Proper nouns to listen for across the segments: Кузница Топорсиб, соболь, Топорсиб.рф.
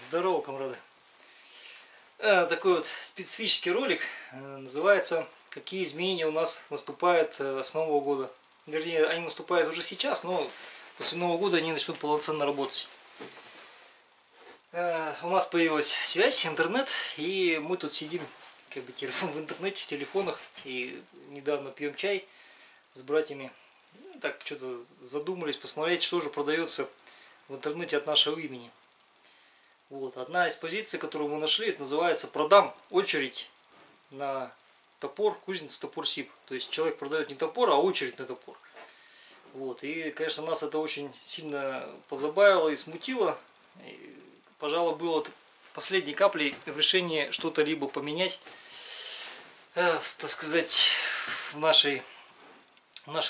Здорово, комрады! Такой вот специфический ролик, называется «Какие изменения у нас наступают с Нового года». Вернее, они наступают уже сейчас, но после Нового года они начнут полноценно работать. У нас появилась связь, интернет, и мы тут сидим как бы в интернете, в телефонах, и недавно пьем чай с братьями. Так, что-то задумались посмотреть, что же продается в интернете от нашего имени. Вот, одна из позиций, которую мы нашли, это называется «Продам очередь на топор, кузница Топорсиб». То есть человек продает не топор, а очередь на топор. Вот, и, конечно, нас это очень сильно позабавило и смутило. И, пожалуй, было последней каплей в решении что-то либо поменять, так сказать, в наших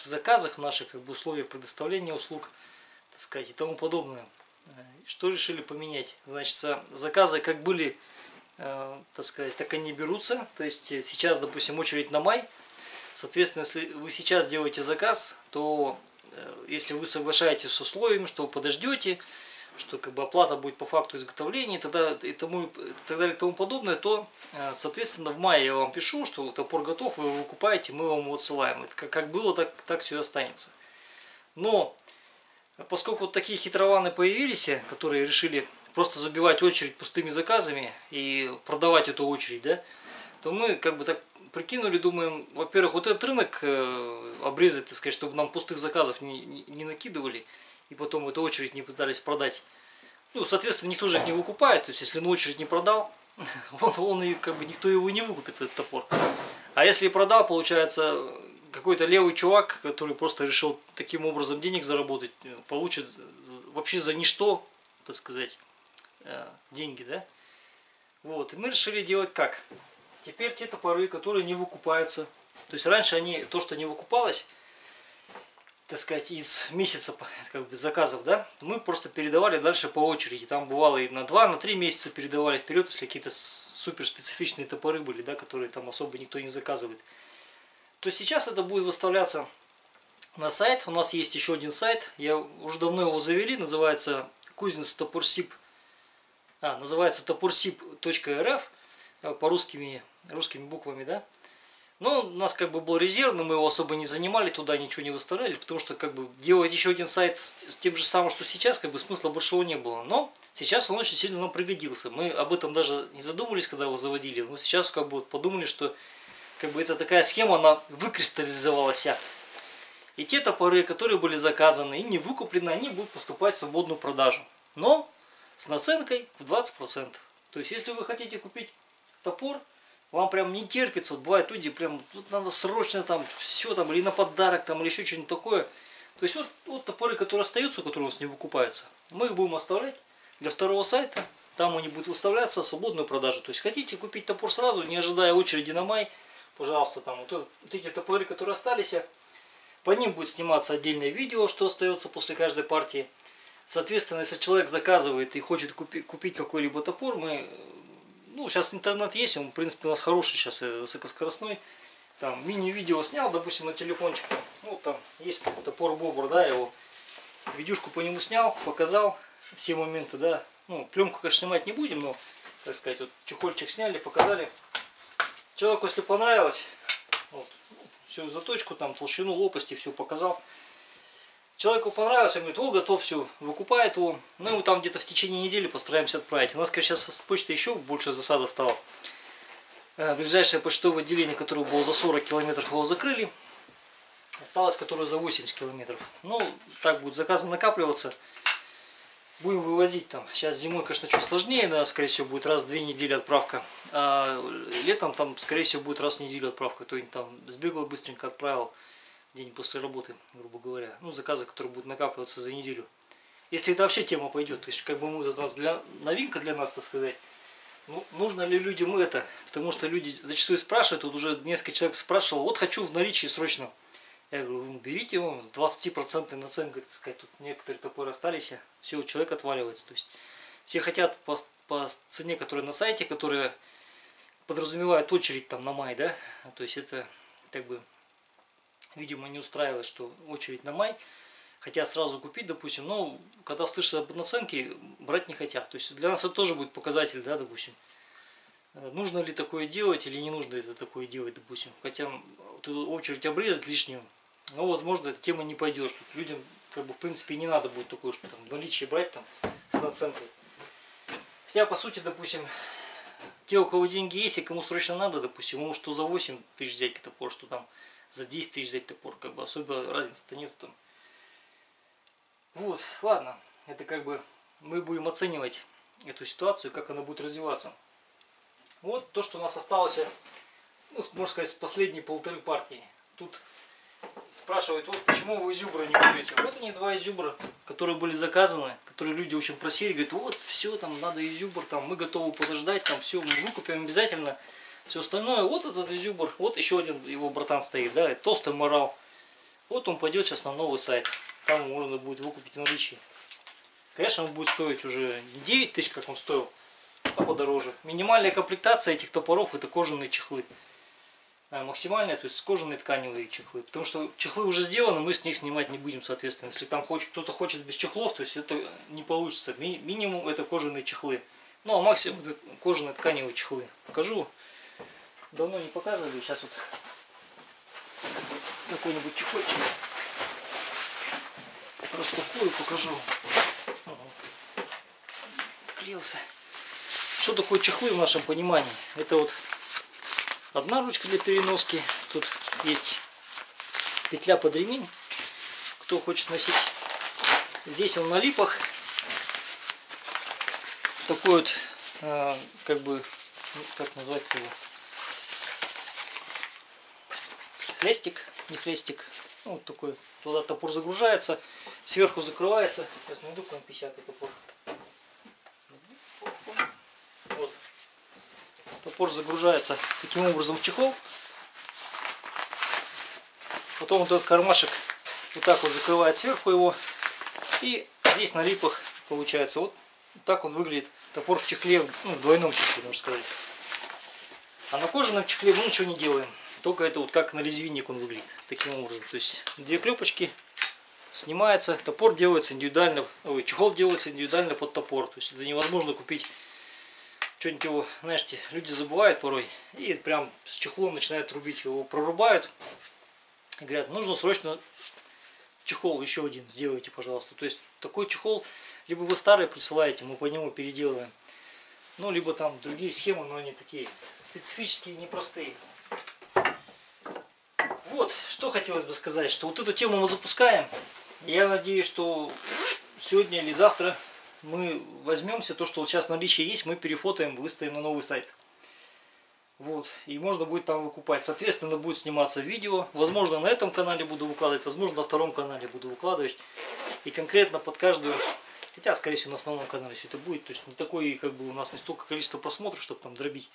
заказах, в наших как бы условиях предоставления услуг, так сказать, и тому подобное. Что решили поменять? Значит, заказы как были, так сказать, так и не берутся. То есть сейчас, допустим, очередь на май. Соответственно, если вы сейчас делаете заказ, то если вы соглашаетесь с условием, что подождете, что как бы оплата будет по факту изготовления и тому подобное, то, соответственно, в мае я вам пишу, что топор готов, вы его выкупаете, мы вам его отсылаем. Это как было, так все и останется. Но поскольку вот такие хитрованы появились, которые решили просто забивать очередь пустыми заказами и продавать эту очередь, да, то мы как бы так прикинули, думаем, во-первых, вот этот рынок обрезать, так сказать, чтобы нам пустых заказов не накидывали, и потом эту очередь не пытались продать. Ну, соответственно, никто же их не выкупает, то есть если на очередь не продал, он как бы никто его не выкупит, этот топор. А если и продал, получается, какой-то левый чувак, который просто решил таким образом денег заработать, получит вообще за ничто, так сказать, деньги, да? Вот, и мы решили делать как? Теперь те топоры, которые не выкупаются, то есть раньше они, то, что не выкупалось, так сказать, из месяца как бы заказов, да, мы просто передавали дальше по очереди. Там бывало и на 2, на 3 месяца передавали вперед, если какие-то суперспецифичные топоры были, да, которые там особо никто не заказывает. То сейчас это будет выставляться на сайт. У нас есть еще один сайт. Я уже давно его завели. Называется кузница Топорсиб. Называется Топорсиб.рф по русскими буквами, да. Но у нас как бы был резервный, мы его особо не занимали, туда ничего не выставляли, потому что как бы делать еще один сайт с тем же самым, что сейчас, как бы смысла большого не было. Но сейчас он очень сильно нам пригодился. Мы об этом даже не задумывались, когда его заводили. Но сейчас как бы вот подумали, что как бы это такая схема, она выкристаллизовалась. И те топоры, которые были заказаны и не выкуплены, они будут поступать в свободную продажу. Но с наценкой в 20%. То есть, если вы хотите купить топор, вам прям не терпится. Вот бывают люди, прям тут надо срочно там все там, или на подарок, там, или еще что-нибудь такое. То есть, вот топоры, которые остаются, которые у нас не выкупаются, мы их будем оставлять для второго сайта. Там они будут выставляться в свободную продажу. То есть, хотите купить топор сразу, не ожидая очереди на май, пожалуйста, там вот эти топоры, которые остались, по ним будет сниматься отдельное видео, что остается после каждой партии. Соответственно, если человек заказывает и хочет купить какой-либо топор, мы, ну, сейчас интернет есть, он, в принципе, у нас хороший сейчас, высокоскоростной. Там мини-видео снял, допустим, на телефончик. Ну, там есть топор Бобр, да, его видюшку по нему снял, показал все моменты, да. Ну, пленку, конечно, снимать не будем, но, так сказать, вот чехольчик сняли, показали. Человеку, если понравилось, вот, всю заточку, там, толщину лопасти, все показал. Человеку понравилось, он говорит, о, готов, все, выкупает его. Ну, его там где-то в течение недели постараемся отправить. У нас, конечно, сейчас почта еще больше засада стала. Ближайшее почтовое отделение, которое было за 40 километров, его закрыли. Осталось, которое за 80 километров. Ну, так будут заказы накапливаться. Будем вывозить там. Сейчас зимой, конечно, чуть сложнее, да, скорее всего, будет раз в 2 недели отправка. А летом там, скорее всего, будет раз в неделю отправка. Кто-нибудь там сбегал, быстренько отправил день после работы, грубо говоря. Ну, заказы, которые будут накапливаться за неделю. Если это вообще тема пойдет. То есть, как бы мы, это у нас новинка для нас, так сказать. Ну, нужно ли людям это? Потому что люди зачастую спрашивают, вот уже несколько человек спрашивал, вот хочу в наличии срочно. Я говорю, ну, берите его, 20% наценка, так сказать, тут некоторые топоры остались, все, человек отваливается. То есть все хотят по цене, которая на сайте, которая подразумевает очередь там на май, да, то есть это как бы, видимо, не устраивает, что очередь на май. хотят сразу купить, допустим, но когда слышат об наценке, брать не хотят. То есть для нас это тоже будет показатель, да, допустим, нужно ли такое делать или не нужно это такое делать, допустим. Хотя тут очередь обрезать лишнюю, но, возможно, эта тема не пойдет, что людям, как бы, в принципе, не надо будет такое, что там наличие брать там с наценкой. Хотя, по сути, допустим, те, у кого деньги есть и кому срочно надо, допустим, ему что за 8 тысяч взять топор, что там за 10 тысяч взять топор, как бы особо разницы-то нету там. Вот, ладно, это как бы мы будем оценивать эту ситуацию, как она будет развиваться. Вот то, что у нас осталось, ну, можно сказать, с последней полторы партии. Тут спрашивают, вот почему вы изюбры не купите? Вот они, два изюбра, которые были заказаны, которые люди, в общем, просили, говорят, вот все, там надо изюбр, там мы готовы подождать, там все, мы выкупим обязательно. Все остальное, вот этот изюбр, вот еще один его братан стоит, да, толстый морал. Вот он пойдет сейчас на новый сайт, там можно будет выкупить наличие. Конечно, он будет стоить уже не 9 тысяч, как он стоил, а подороже. Минимальная комплектация этих топоров — это кожаные чехлы. Максимальная, то есть кожаные тканевые чехлы. Потому что чехлы уже сделаны, мы с них снимать не будем, соответственно. Если там кто-то хочет без чехлов, то есть это не получится. Минимум это кожаные чехлы. Ну а максимум это кожаные тканевые чехлы. Покажу. Давно не показывали, сейчас вот какой-нибудь чехольчик распакую, покажу. Клеился. Что такое чехлы в нашем понимании? Это вот одна ручка для переноски, тут есть петля под ремень, кто хочет носить. Здесь он на липах, такой вот, как бы, как назвать его? Хлестик, не хлестик, ну, вот такой, туда топор загружается, сверху закрывается. Сейчас найду какой-нибудь 50-й топор. Вот. Топор загружается таким образом в чехол. Потом вот этот кармашек вот так вот закрывает сверху его. И здесь на липах получается. Вот так он выглядит. Топор в чехле, ну, в двойном чехле, можно сказать. А на кожаном чехле мы ничего не делаем. Только это вот как на лезвийник он выглядит таким образом. То есть две клепочки, снимается, топор делается индивидуально, ой, чехол делается индивидуально под топор. То есть это невозможно купить что-нибудь его, знаете, люди забывают порой и прям с чехлом начинают рубить, его прорубают и говорят, нужно срочно чехол еще один сделайте, пожалуйста. То есть такой чехол либо вы старый присылаете, мы по нему переделываем, ну либо там другие схемы, но они такие специфические, непростые. Вот, что хотелось бы сказать, что вот эту тему мы запускаем. Я надеюсь, что сегодня или завтра мы возьмемся, то, что вот сейчас наличие есть, мы перефотаем, выставим на новый сайт. Вот, и можно будет там выкупать. Соответственно, будет сниматься видео. Возможно, на этом канале буду выкладывать, возможно, на втором канале буду выкладывать. И конкретно под каждую, хотя, скорее всего, на основном канале все это будет. То есть не такое, как бы, у нас не столько количество просмотров, чтобы там дробить.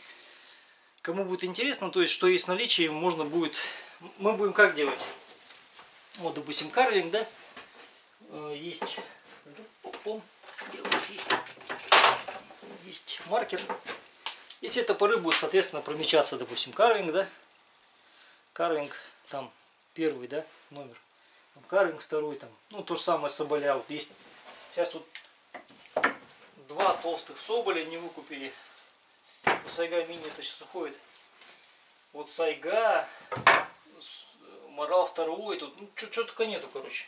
Кому будет интересно, то есть, что есть наличие, можно будет, мы будем как делать? Вот, допустим, карвинг, да, есть, есть маркер. Если топоры будут, соответственно, промечаться, допустим, карвинг, да, карвинг, там, первый, да, номер, там, карвинг, второй, там, ну, то же самое соболя, вот есть, сейчас тут два толстых соболя не выкупили. Сайга мини это сейчас уходит. Вот сайга, морал второй, тут ну, что-то только нету, короче.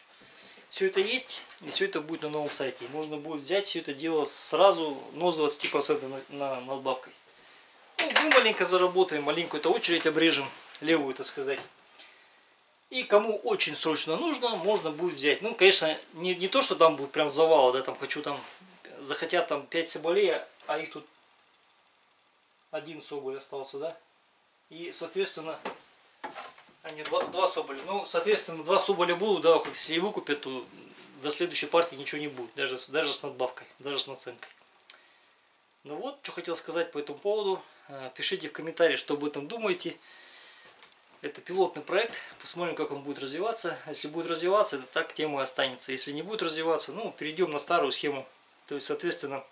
Все это есть, и все это будет на новом сайте. И можно будет взять все это дело сразу, но с 20% надбавкой. Ну, мы маленько заработаем, маленькую эту очередь обрежем, левую, так сказать. И кому очень срочно нужно, можно будет взять. Ну, конечно, не то, что там будет прям завал, да, там хочу там, захотят там 5 соболей, а их тут один соболь остался, да, и соответственно они два соболя, ну соответственно два соболя будут, да, хоть если и выкупят, то до следующей партии ничего не будет, даже с надбавкой, даже с наценкой. Ну вот, что хотел сказать по этому поводу. Пишите в комментариях, что об этом думаете. Это пилотный проект, посмотрим, как он будет развиваться. Если будет развиваться, это так тема и останется. Если не будет развиваться, ну перейдем на старую схему, то есть соответственно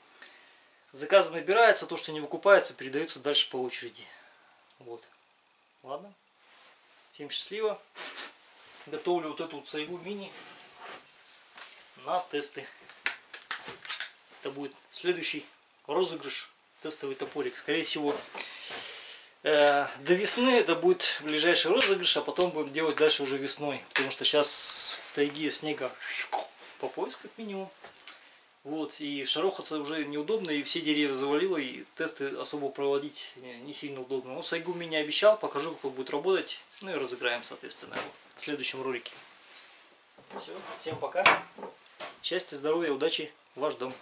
заказы набираются, то, что не выкупается, передается дальше по очереди. Вот. Ладно. Всем счастливо. Готовлю вот эту вот сайгу мини. на тесты. Это будет следующий розыгрыш, тестовый топорик. Скорее всего, до весны это будет ближайший розыгрыш, а потом будем делать дальше уже весной. Потому что сейчас в тайге снега по пояс как минимум. Вот, и шарохаться уже неудобно, и все деревья завалило, и тесты особо проводить не сильно удобно. Но Сайгу мне обещал, покажу, как он будет работать, ну и разыграем, соответственно, его в следующем ролике. Все, всем пока, счастья, здоровья, удачи, ваш дом.